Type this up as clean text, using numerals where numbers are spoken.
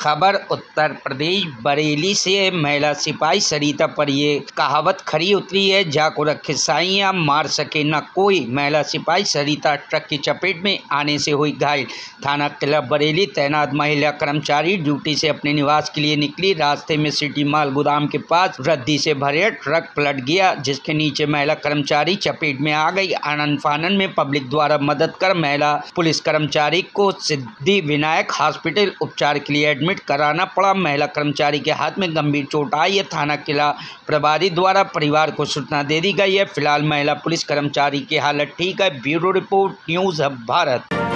खबर उत्तर प्रदेश बरेली से महिला सिपाही सरिता पर ये कहावत खरी उतरी है, जाको रखे साइयां मार सके न कोई। महिला सिपाही सरिता ट्रक की चपेट में आने से हुई घायल। थाना किला बरेली तैनात महिला कर्मचारी ड्यूटी से अपने निवास के लिए निकली। रास्ते में सिटी माल गोदाम के पास रद्दी से भरे ट्रक पलट गया, जिसके नीचे महिला कर्मचारी चपेट में आ गई। आनन फानन में पब्लिक द्वारा मदद कर महिला पुलिस कर्मचारी को सिद्धि विनायक हॉस्पिटल उपचार के लिए एडमिट कराना पड़ा। महिला कर्मचारी के हाथ में गंभीर चोट आई है। थाना किला प्रभारी द्वारा परिवार को सूचना दे दी गई है। फिलहाल महिला पुलिस कर्मचारी की हालत ठीक है। Bureau report, news hub Bharat.